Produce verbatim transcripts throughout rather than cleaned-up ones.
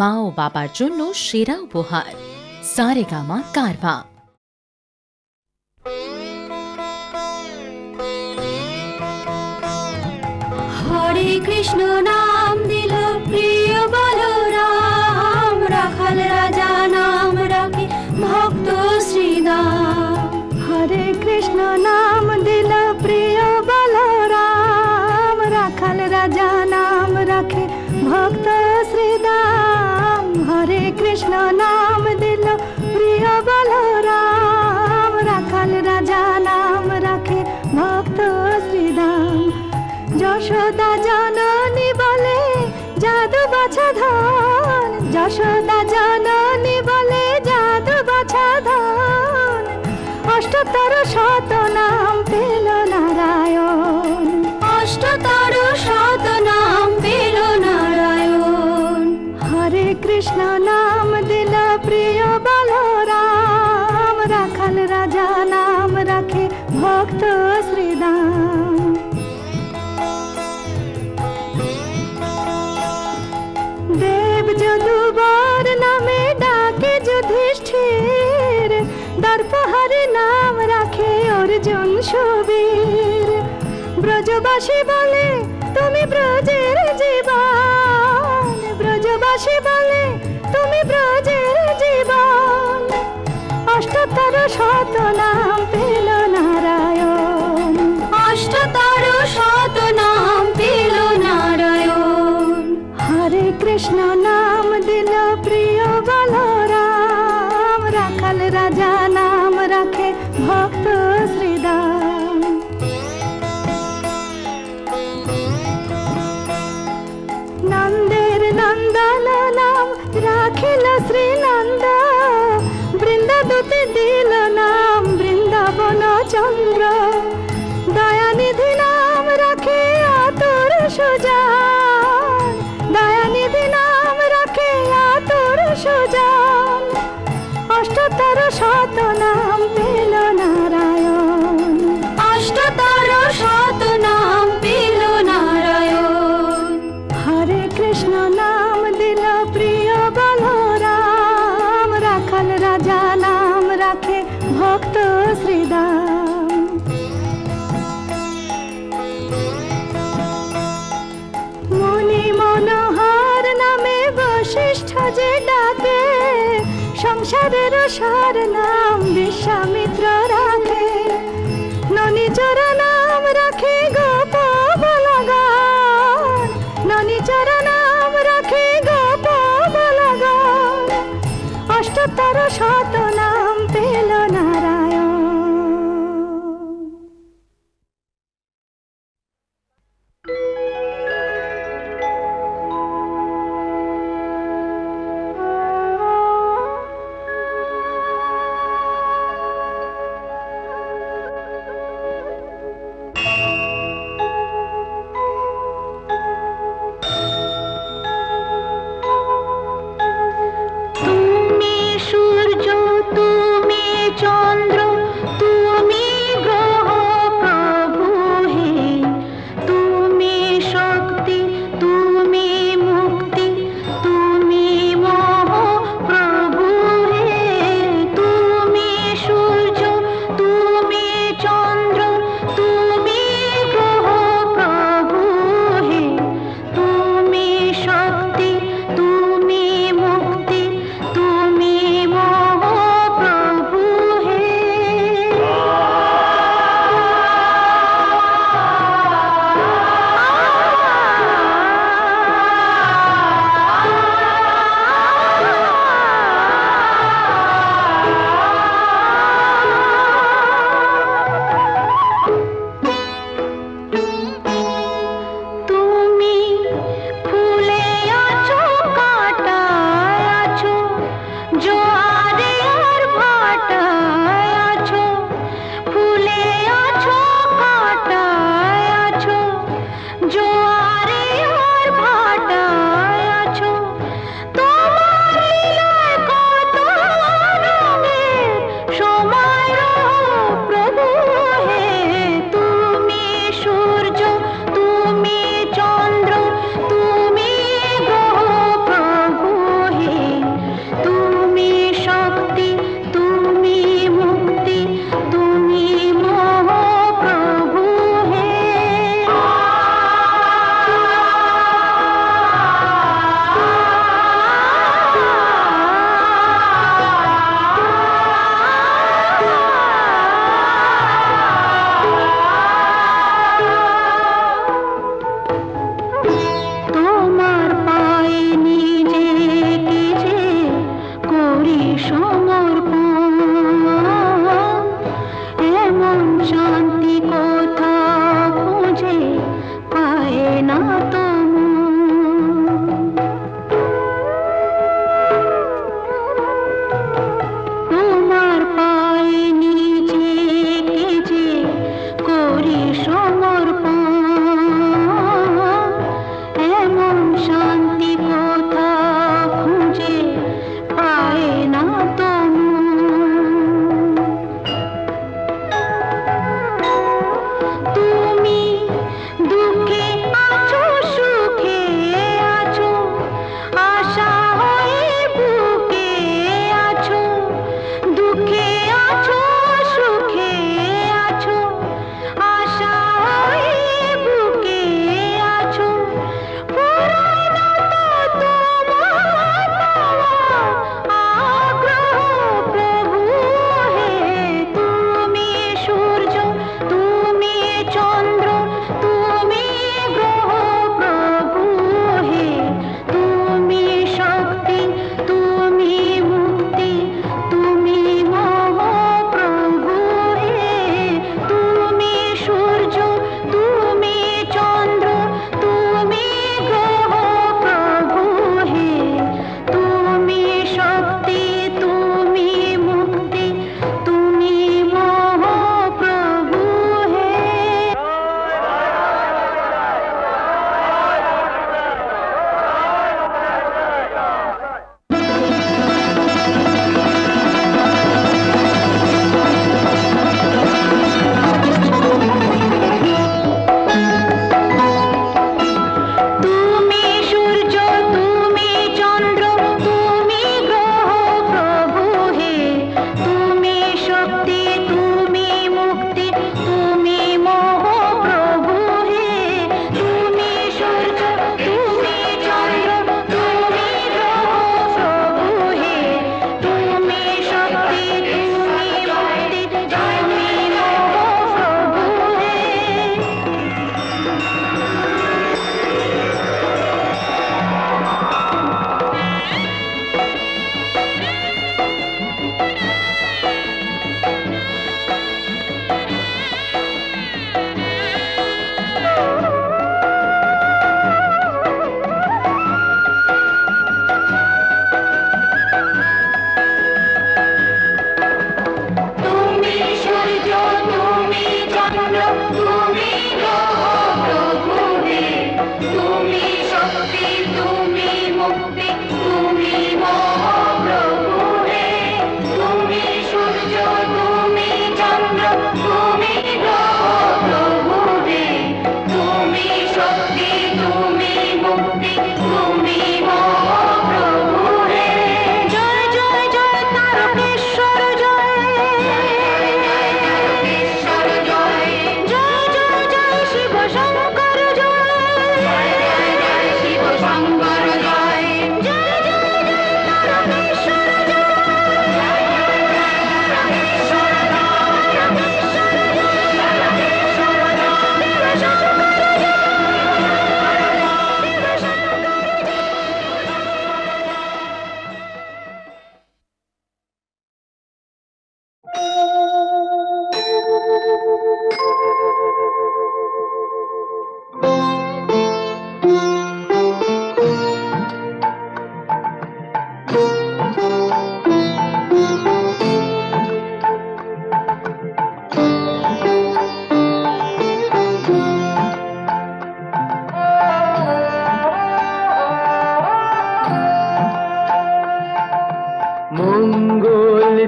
মা ও বাবার জন্য সেরা উপহার সারেগামা কারবা। হরে কৃষ্ণ নাম দিল প্রিয় বলরাম, রাখাল রাজা নাম রাখে ভক্ত শ্রীরাম। হরে কৃষ্ণ নাম দিল প্রিয় বলরাম, রাখাল রাজা নাম রাখে ভক্ত শ্রীরাম। হরে কৃষ্ণ নাম দিল প্রিয় বলরাম, রাখাল রাজা নাম রাখে ভক্ত শ্রীরাম। যশোদা জননী বলে জাদু বাছা ধন, যশোদা জননী বলে জাদু বাছা ধন। অষ্টতর শত নাম পেল নারায়ণ, অষ্টতর শত নাম পেল নারায়ণ। হরে কৃষ্ণ নাম দিল প্রিয় বলরাম, রাখাল রাজা নাম রাখে ভক্ত শ্রীরাম। যদুবর নামে ডাকে যুধিষ্ঠির, দর্পহর নাম রাখে অর্জুন সুবীর। ব্রজবাসী বলে তুমি ব্রজের জীবন, ব্রজবাসী বলে তুমি ব্রজের জীবন। অষ্টতর শত নাম পেল নারায়ণ, অষ্টতর শত নাম পেল নারায়ণ। হরে কৃষ্ণ নাম দিল প্রিয় বলরাম, রাখাল রাজা নাম রাখে ভক্ত শ্রীরাম। নন্দের নন্দন নাম রাখিল শ্রীনন্দ, বৃন্দাদূতে দিল নাম বৃন্দাবন চন্দ্র। দয়ানিধি নাম রাখে আতুর সুজা, দয়ানিধি নাম রাখে আতুর সুজন। অষ্টতর শত নাম পেল নারায়ণ, অষ্টতর শত নাম পেল নারায়ণ। হরে কৃষ্ণ নাম দিল প্রিয় বলরাম, রাখাল রাজা নাম রাখে ভক্ত শ্রীরাম। মনোহর নামে বশিষ্ঠ যে ডাকে, সংসারের সার নাম বিশ্বামিত্র রাখে। ননিচর নাম রাখে গোপ বলগণ, ননিচর নাম রাখে গোপ বলগণ। অষ্টতর শত নাম পেল নারায়ণ।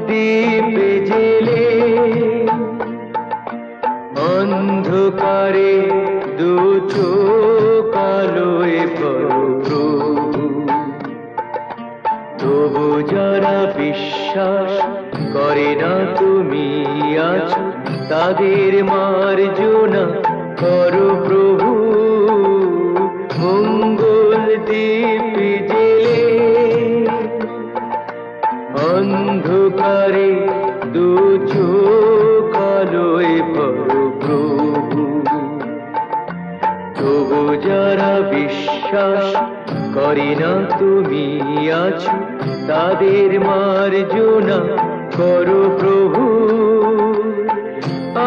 দীপ জেলে অন্ধকারে দু চোখ আলোয় পড়ো প্রভু, তবু যারা বিশ্বাস করে না তুমি আছো তাদের মার্জনা করো প্রভু। মঙ্গল দীপ জেলে অন্ধকারে দু চোখ আলোয় পড়ো প্রভু, তবু যারা বিশ্বাস করে না তুমি আছো তাদের মার্জনা করো প্রভু। আ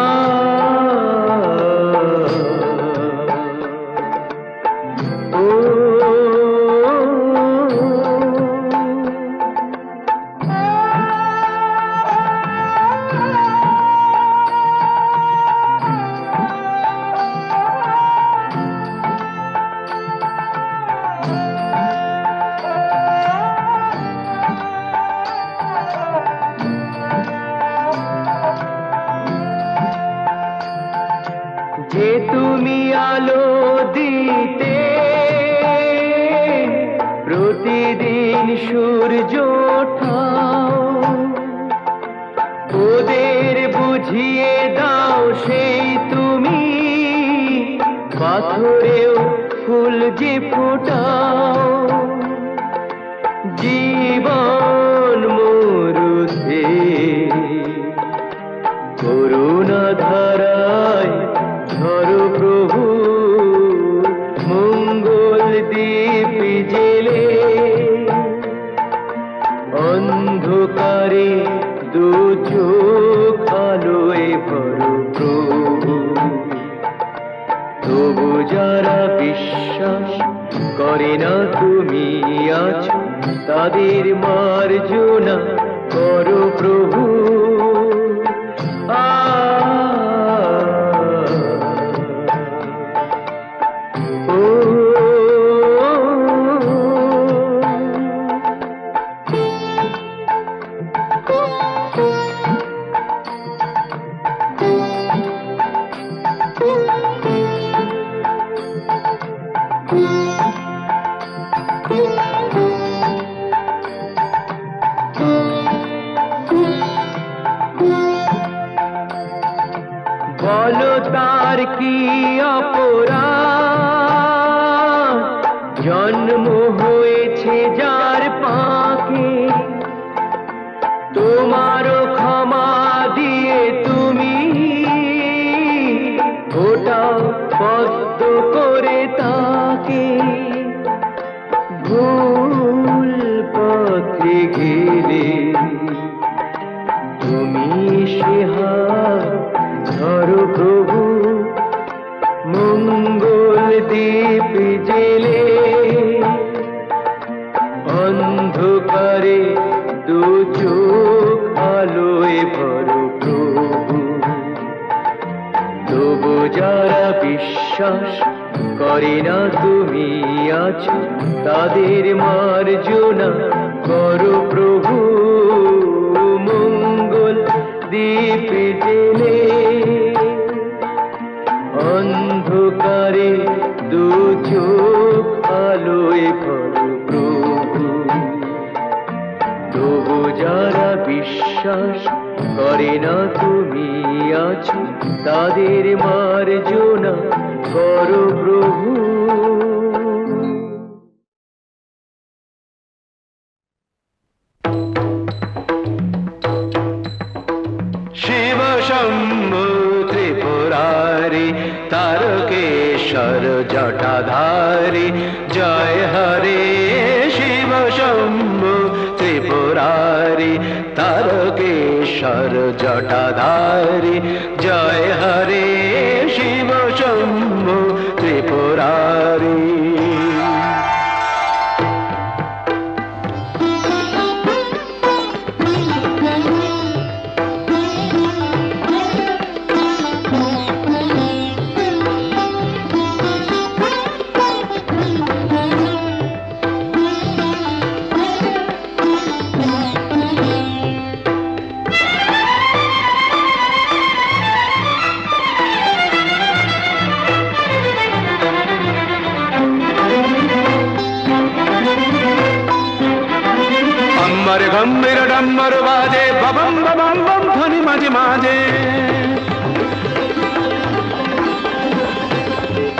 हमारे गम मेरा डम मरवाजे बबम बबम बम धनी माजे माजे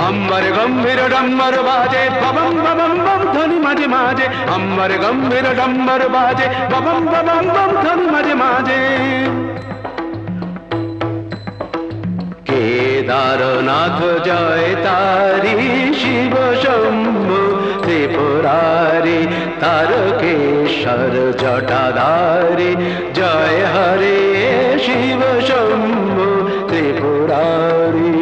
अम्बर गंभीर डम्बर बाजे बबम बबम बम धनी माजे माजे अम्बर गंभीर डम्बर बाजे बबम बबम बम धनी माजे माजे केदारनाथ जय तारी शिव शंभु त्रिपुरारी तारकेश्वर जटाधारी जय हरे शिव शंभु त्रिपुरारी।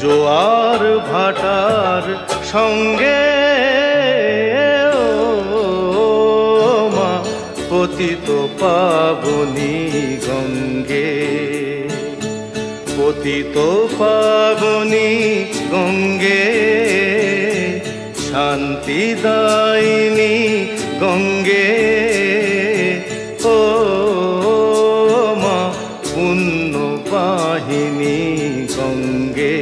जोआर भाटार संगे ओ পতিত পাবনি গঙ্গে, পতিত পাবনি গঙ্গে, শান্তিদায়িনী গঙ্গে, ও মা পুণ্যবাহিনী গঙ্গে।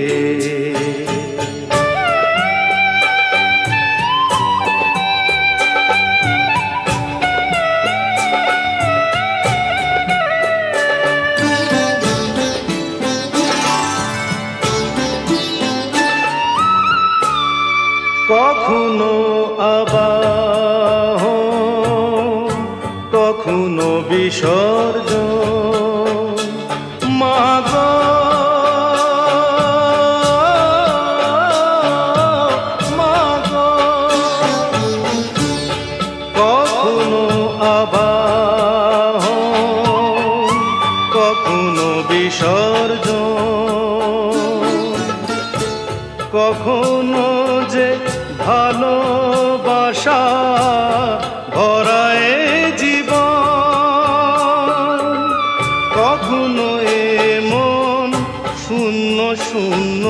কখনো আবাহন, কখনো বিসর্জন, মা গো মা গো। কখনো আবাহন, কখনো বিসর্জন, কখনো যে ভালোবাসা ভরায় জীবন, কখনো এ মন শূন্য শূন্য,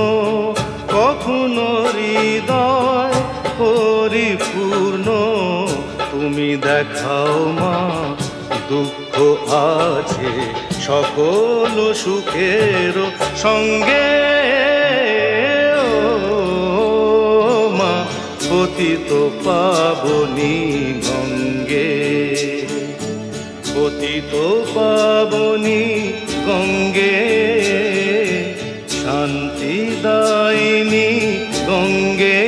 কখনো হৃদয় পরিপূর্ণ। তুমি দেখাও মা দুঃখ আছে সকল সুখের সঙ্গে, পতিত পাবনি গঙ্গে, পতিত পাবনি গঙ্গে, শান্তিদায়িনী গঙ্গে,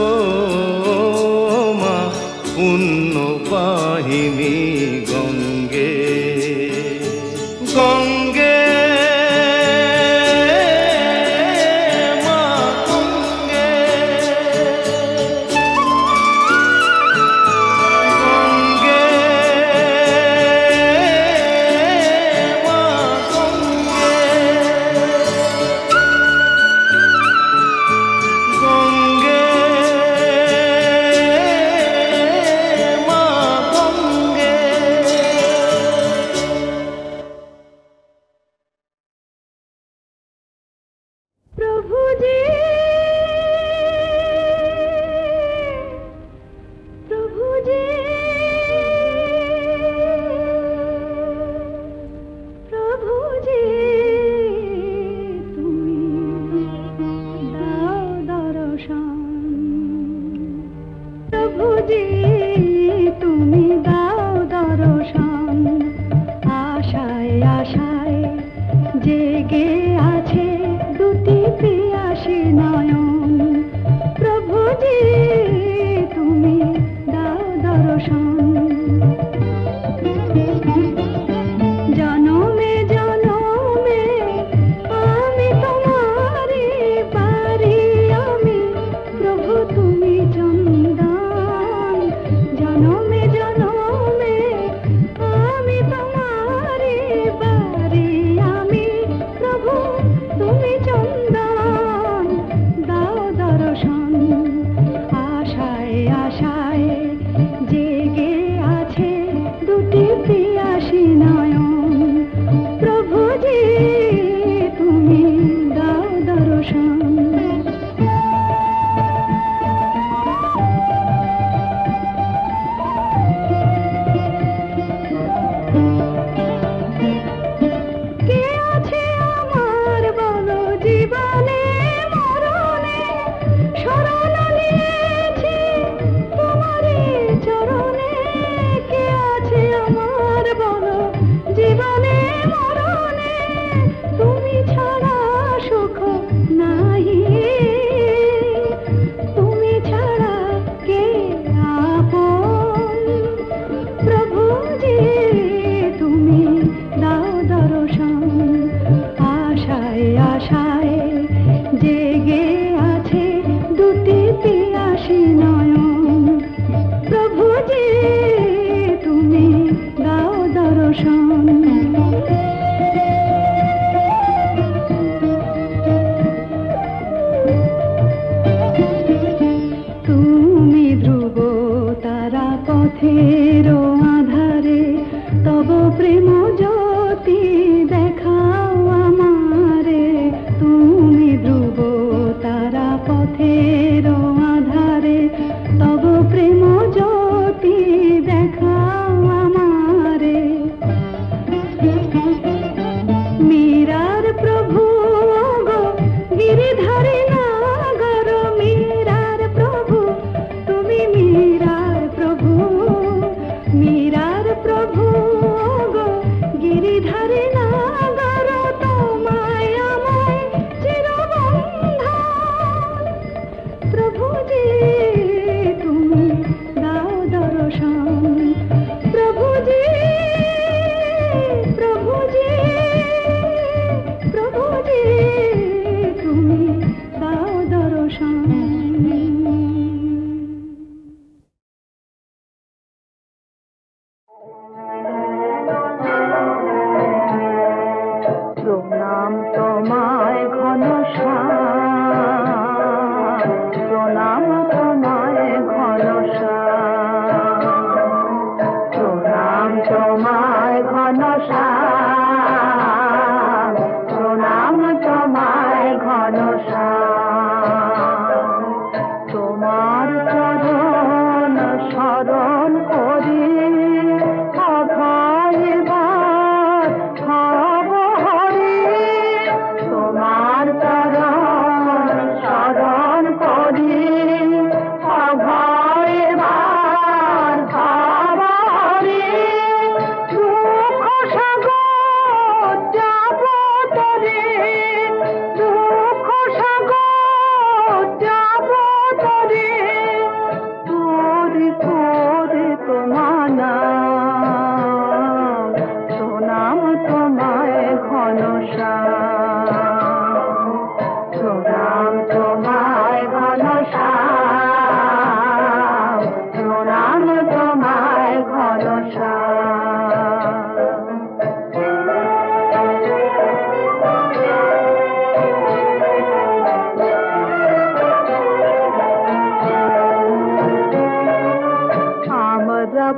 ও মা পুণ্যবাহিনী গঙ্গে। গঙ্গে তুমি ধ্রুব তারা পথের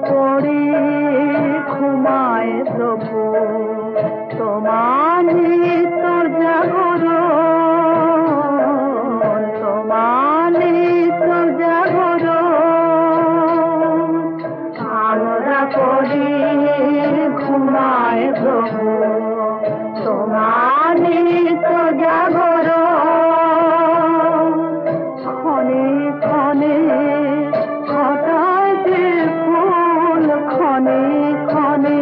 পড়ে ঘুমায় প্রভু তোমার নিতর জাগরণ তোমার নিতর জাগরণ আমরা পড়ে ঘুমায় প্রভু তোমার নিতর জাগরণ ক্ষণে ক্ষণে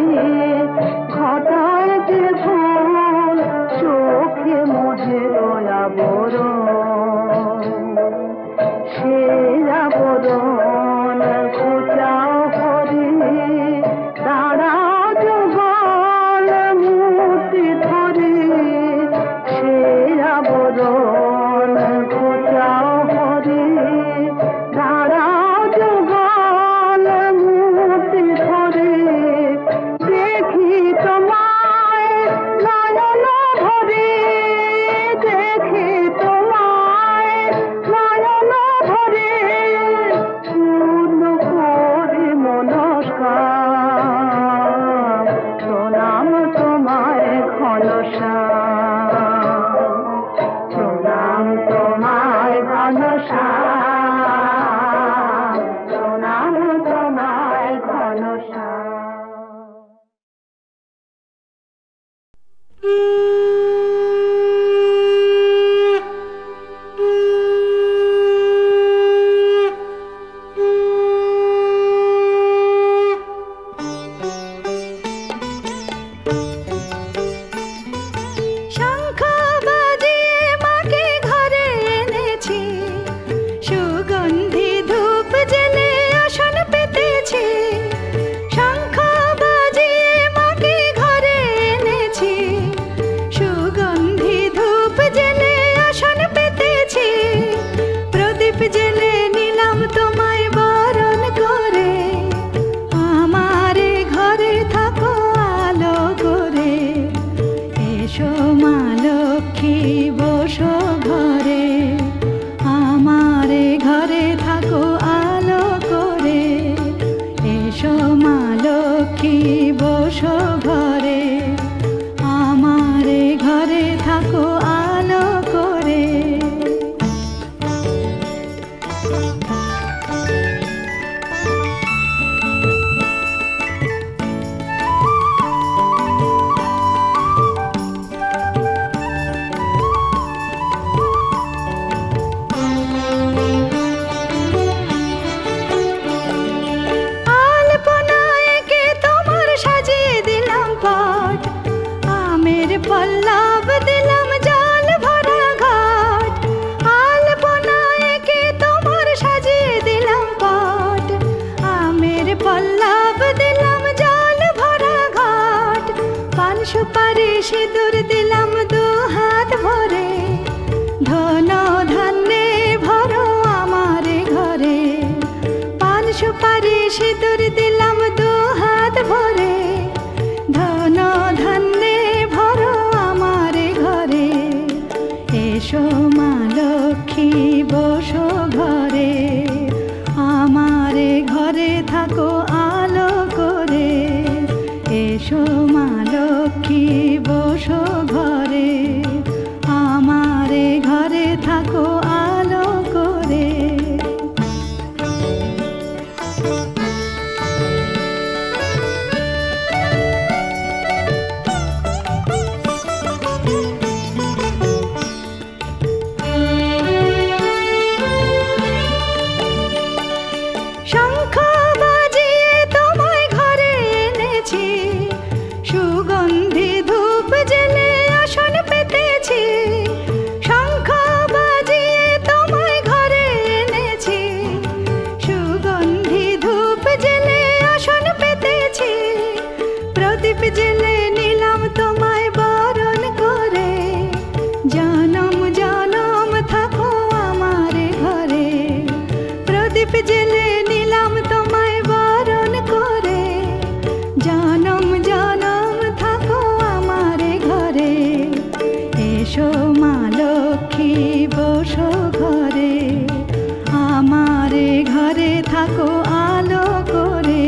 ঘরে থাকো আলো করে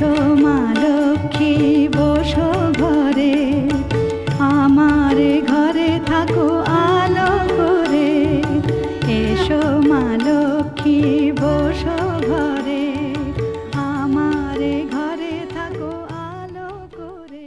বসো মা লক্ষ্মী বসো ঘরে, আমার ঘরে থাকো আলো করে, এসো মা লক্ষ্মী বসো ঘরে, আমার ঘরে থাকো আলো করে।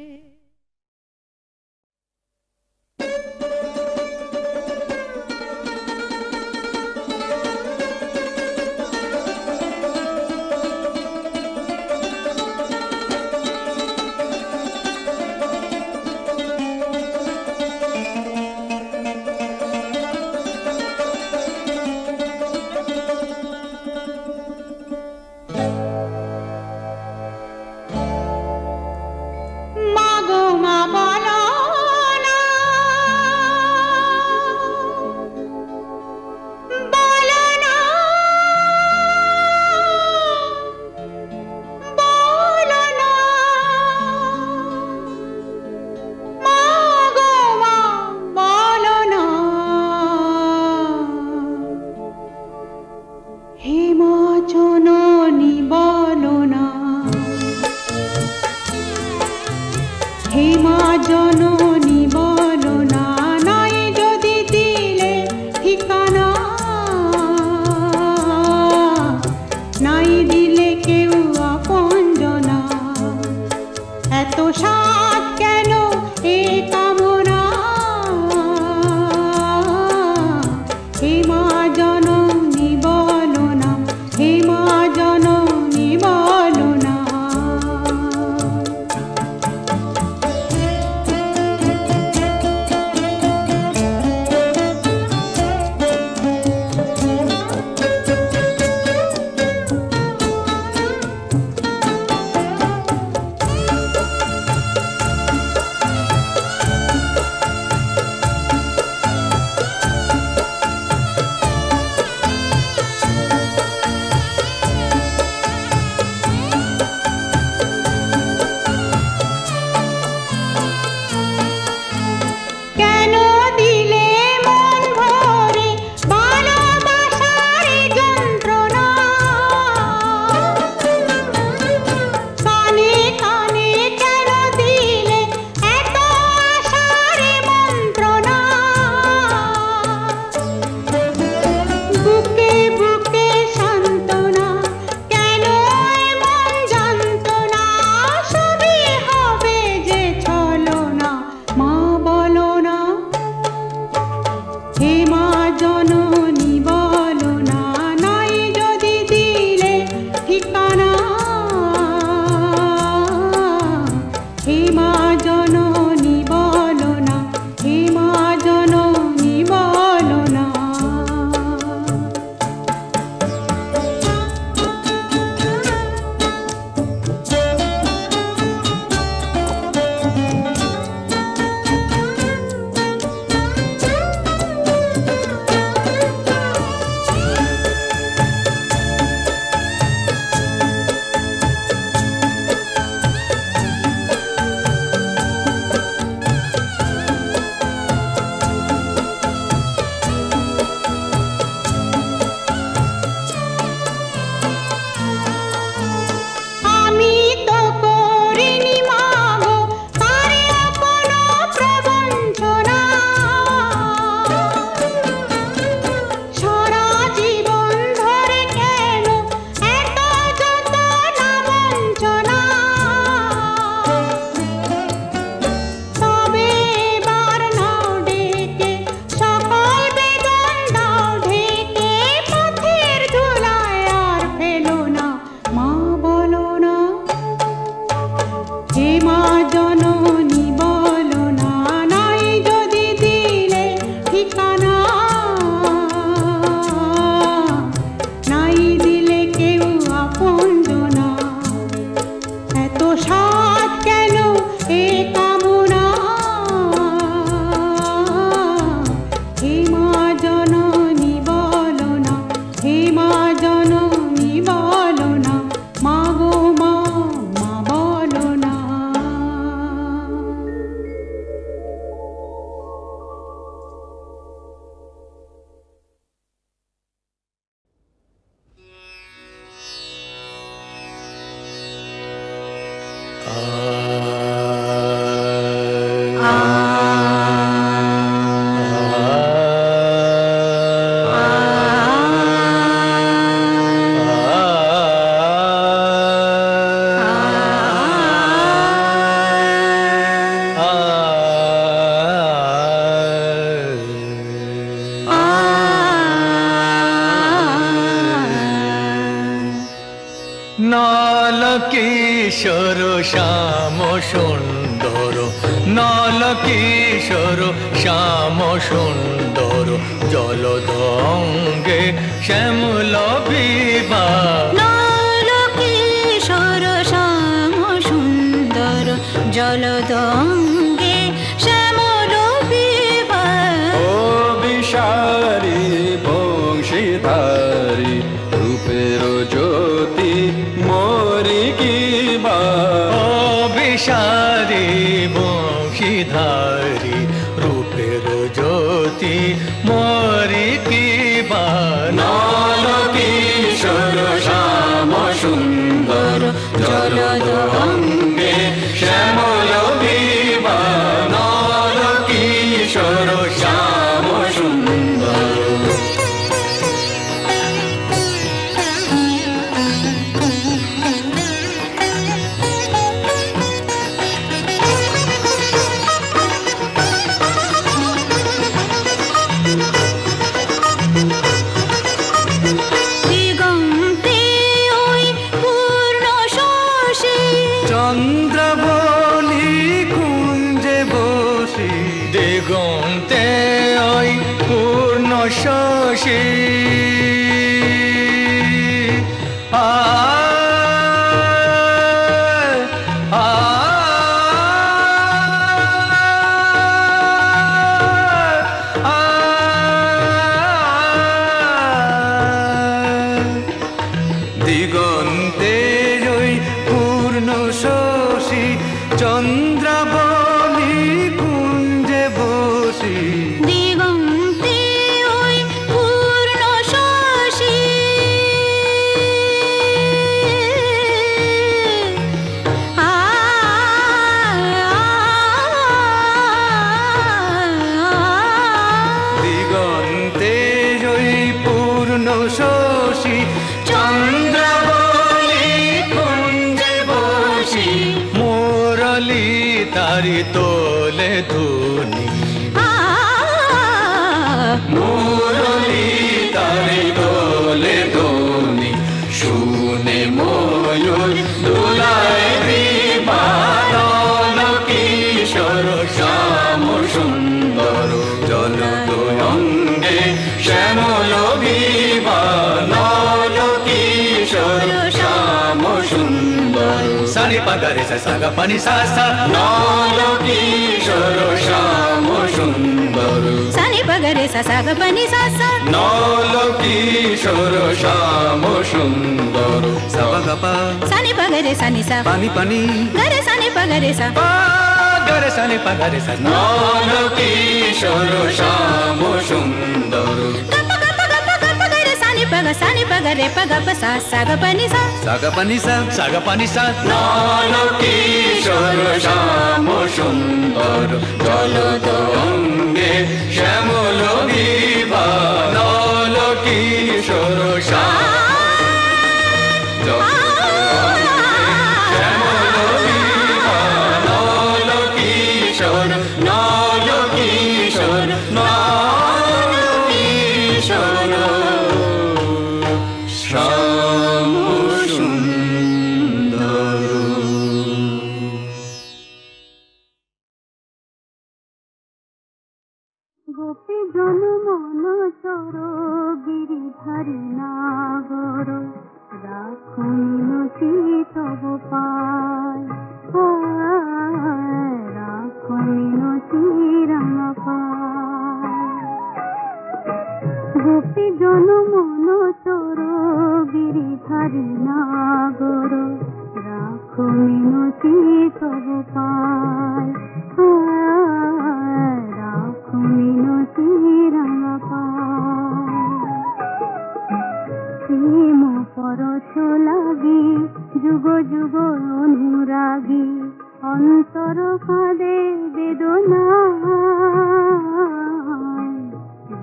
जुगो जुगो अनुरागी অন্তর কাঁদে বেদনায়,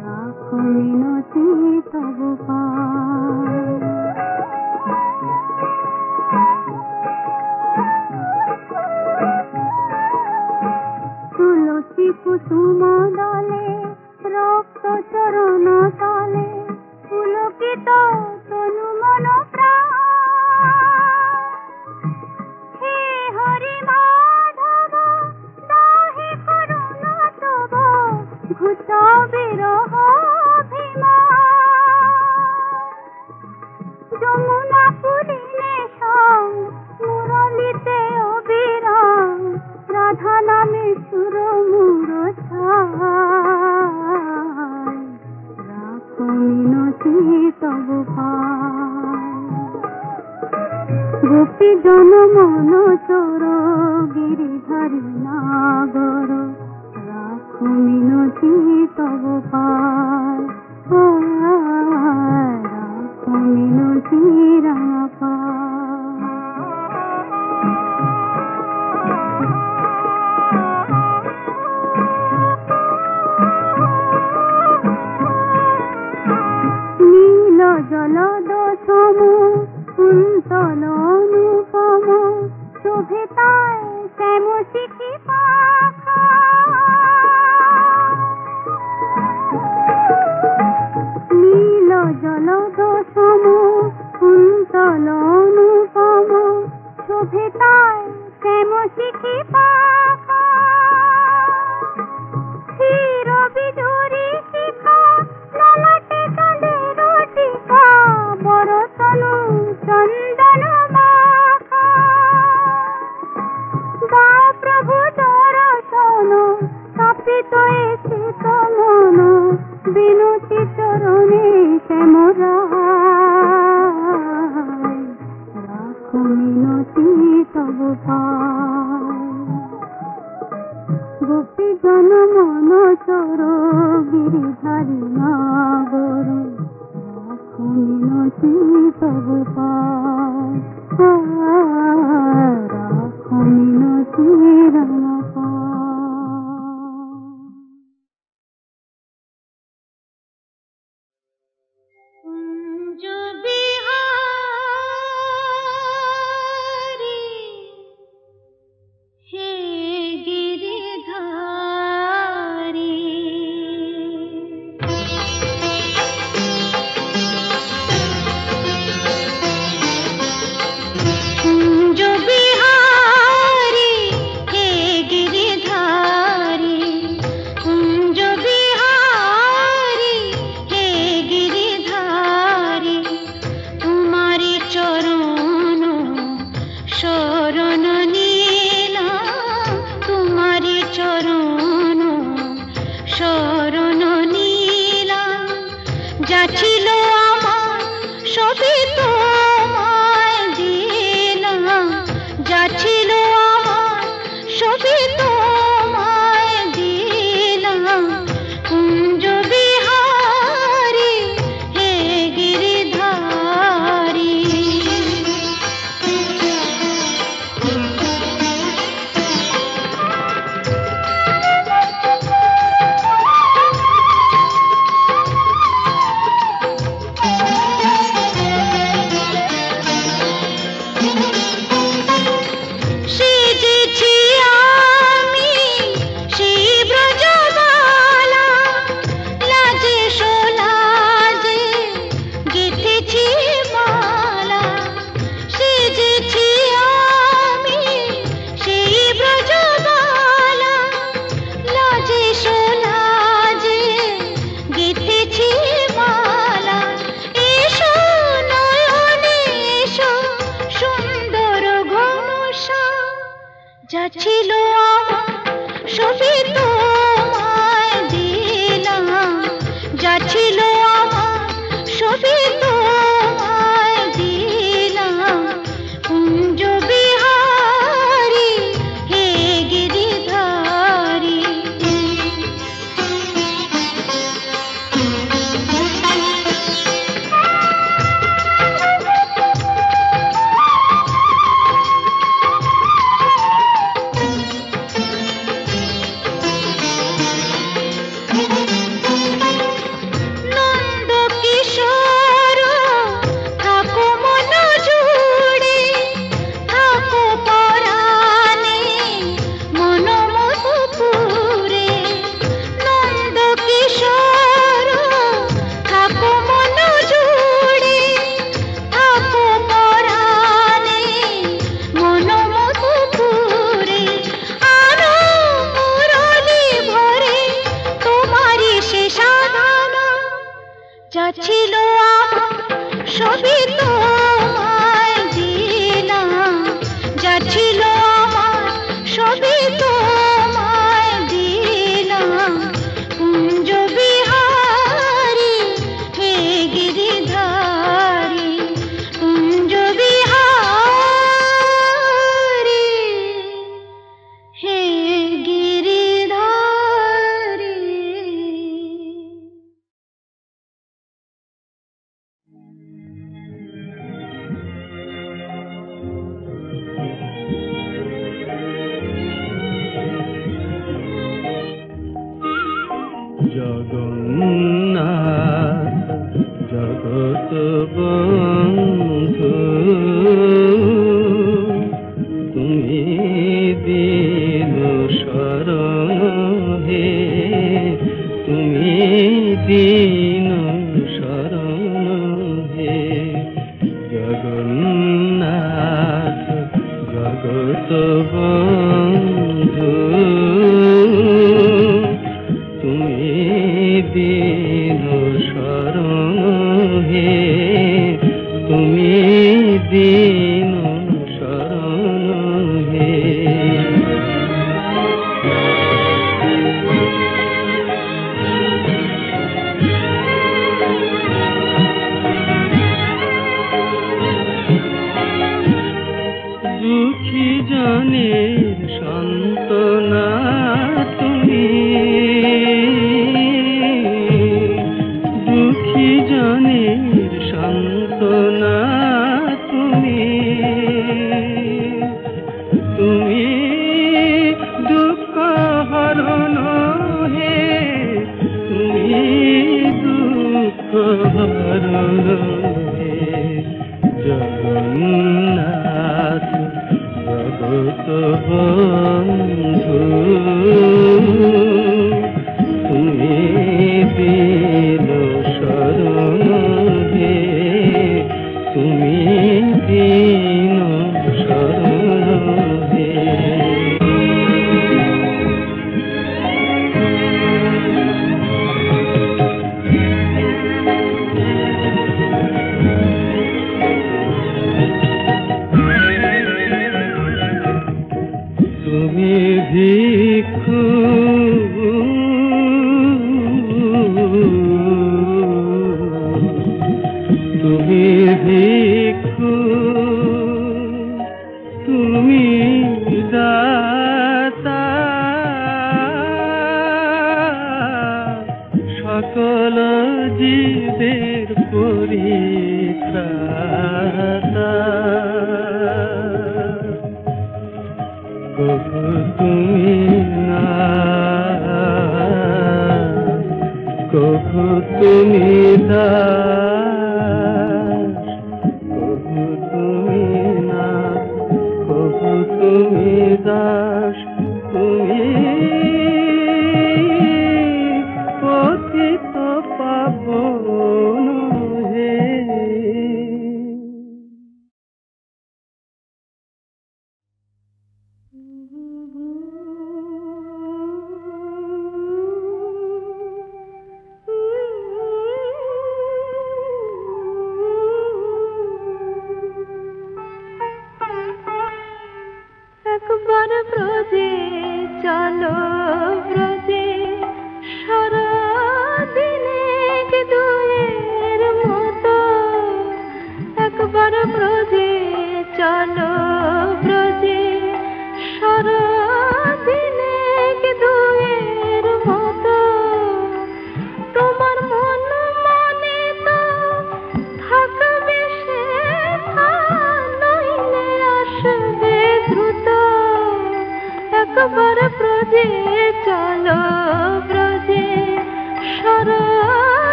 রাখো মিনতি তব পায়। তুলসী কুসুম দলে রক্ত চরণ তলে পুলকিত তনু মন প্রাণ, বিরহ যমুনা পুরী নেশাম মুরলিতে অবিরাম, রাধা নামে সুর মুর ছায়, রাখো মিনতি তব পায়। গোপী জন মন চোর গিরিধারী নাগর, রাখো মিনতি তব পায়, রাখো মিনতি রাঙা পায়। নীল জলদ সম কুন্তল অনুপম শোভিতায় শ্যাম শিখি পাখা, নীল জলদ সম কুন্তল অনুপম শোভিতায় শ্যাম শিখি পাখা, ক্ষীর বিধুরী শিখা ললাটে কাঁদে রটিকা, বরতনু চন্দন মাখা, গাও প্রভু দর্শন তপিত এ চিত মন, বিনতি চরণে শ্যামরা, রাখো মিনতি তব পায়। গোপী জন মন চোর গিরিধারী নাগর, রাখো মিনতি তব পায়, রাখো মিনতি রাঙা পায়।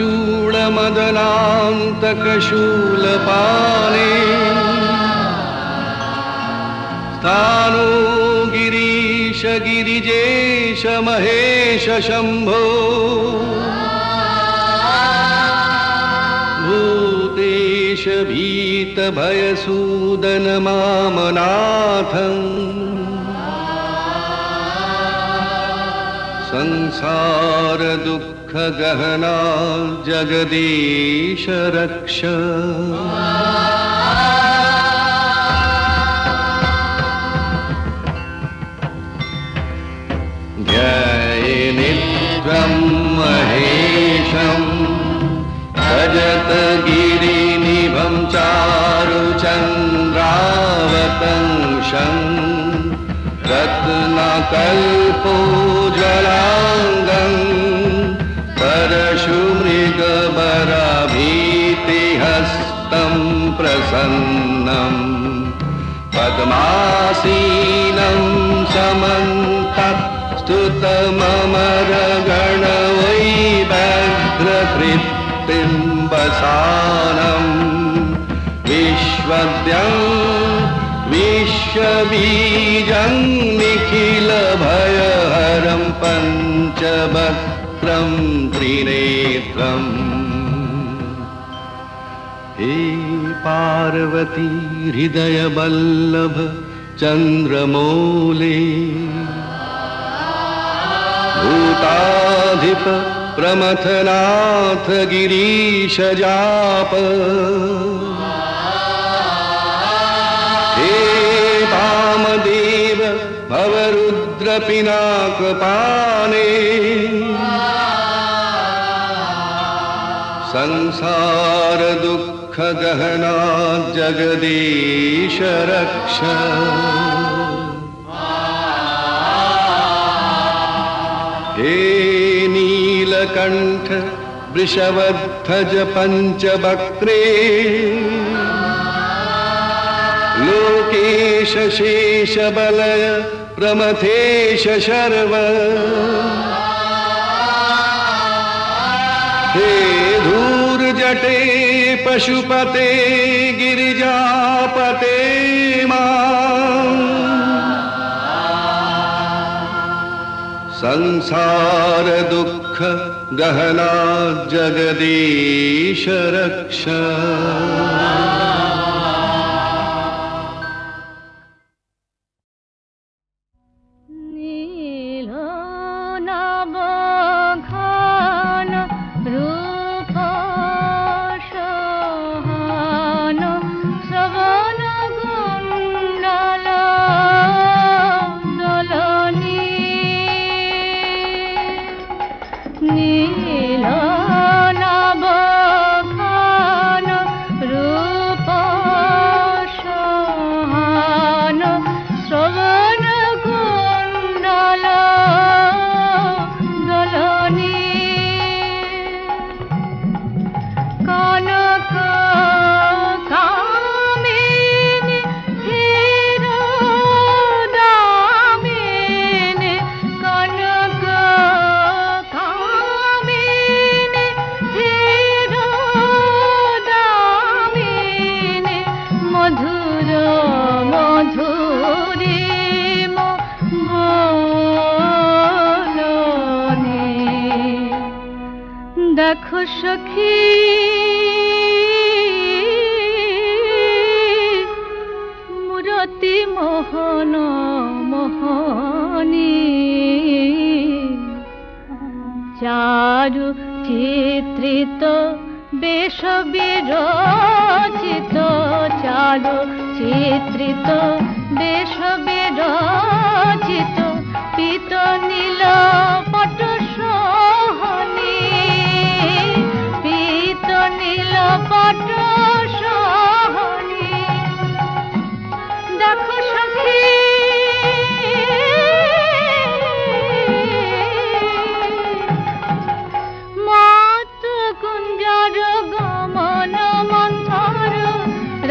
चूड़मदनान्तकशूलपाने स्थाणु गिरीश गिरिजेश महेश शंभो भूतेश भीत भयसूदन मामनाथं संसार दुख गहना जगदीश रक्ष जय नित्रं महेशं भजत गिरिनिभं चारुचन्द्रावतंशं रत्नकल्पो जलांगं परशुमृगवराभीतिहस्तं प्रसन्नं पद्मासीनं समन्तस्तुतममरगणवैभद्रकृत्तिम्बसानं विश्वद्यं विश्वबीजं निखिलभयहरं पंचवक्त्रं त्रिनेत्रं हे पार्वती हृदयवल्लभ चंद्रमौले भूताधिप प्रमथनाथ गिरीश जाप हे वामदेव भवरुद्र पिनाक पाने संसार दुख गहना जगदीश रक्षा हे नीलकंठ वृषभध्वज पंचवक्त्रे लोकेश शेष बलय प्रमथेश शर्व हे धूर्जटे पशुपते गिरिजापते संसार दुख गहना जगदीश रक्षा।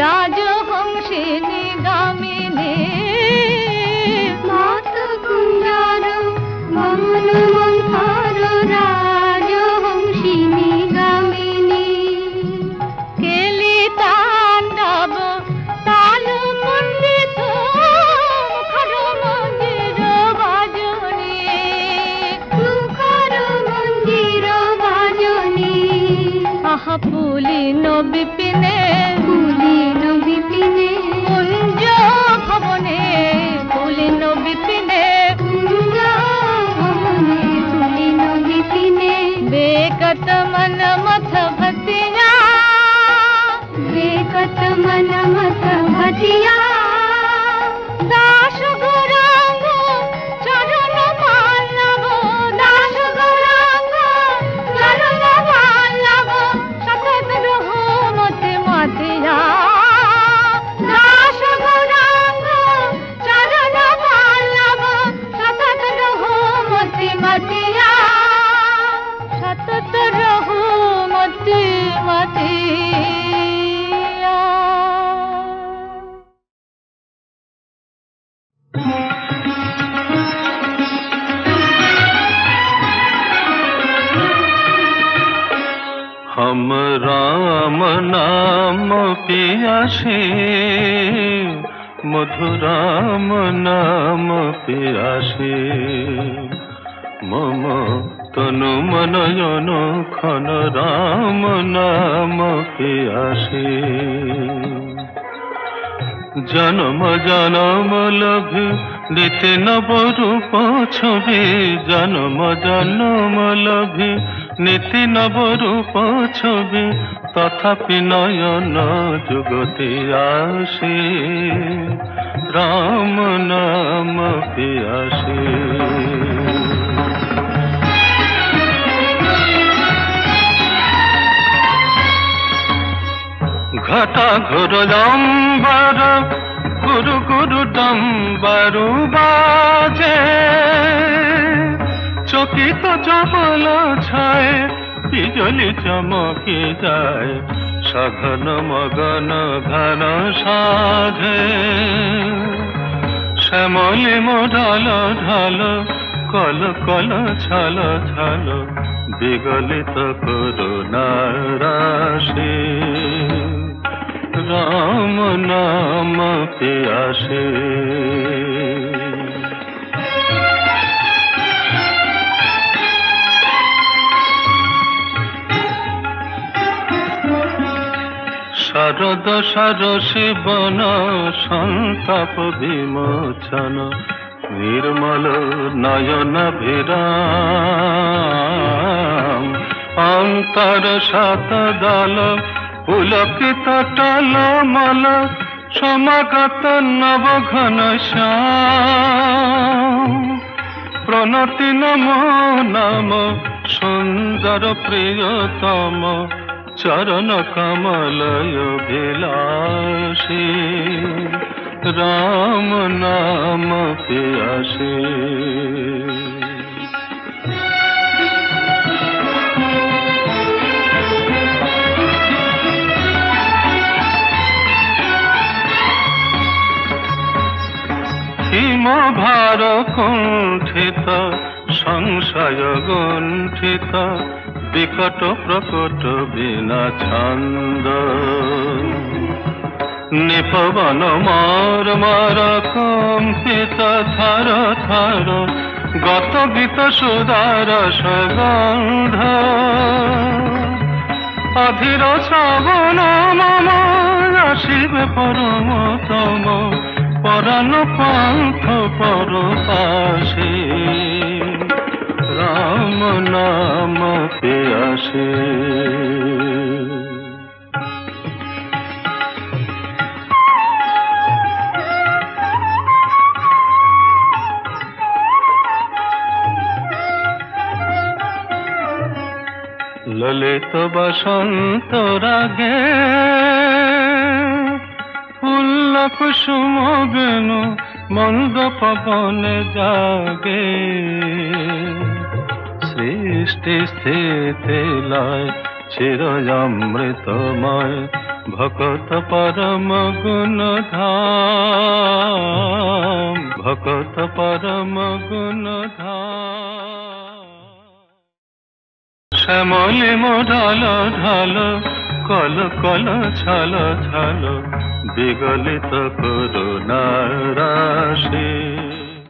राजवंशिनी गामी राम राम नाम पियासे मधु राम नाम पियासे मम तनु मन जन खन राम नाम पियासे जन्म जन्म लभे दीते नव रूप छवि जन्म जन्म लभे नीति नव रूप छवि तथापि नयन जुगति आसे राम नाम पियासे घटा घोर डम्बर गुरु गुरु डम्बरु बाजे चकित जमल छाए बिजली चमके जाए सघन मगन घन साधे श्यामले मोढल ढल कल कल छल छल बिगलित करुणा राशि राम नाम पियासे शरद सरसी बन संताप विमोचन निर्मल नयन विराम अंतर सात दल पुलकित टलमल समागत नव घनश्याम प्रणति नमो नाम सुंदर प्रियतम चरण कमलय विलासी राम नाम पियासे हिम भार कुंठित संशय गुंठित विकट प्रकट बिना छंद निपवन मार मार कंपित थर थर गत गीत सुदार सगंध अधीर श्रवण मम शिव परम तम परान पंथ पर पासे राम नाम पियासे ललित बसंत रागे कुसुम बेनु मंद पवन जागे सृष्टि स्थिति लाय चिरामृतमय भक्त परम गुण धाम भक्त परम गुण धाम श्यामली मोढल ढाल कल कल छल छल बिगलित करुणा राशि।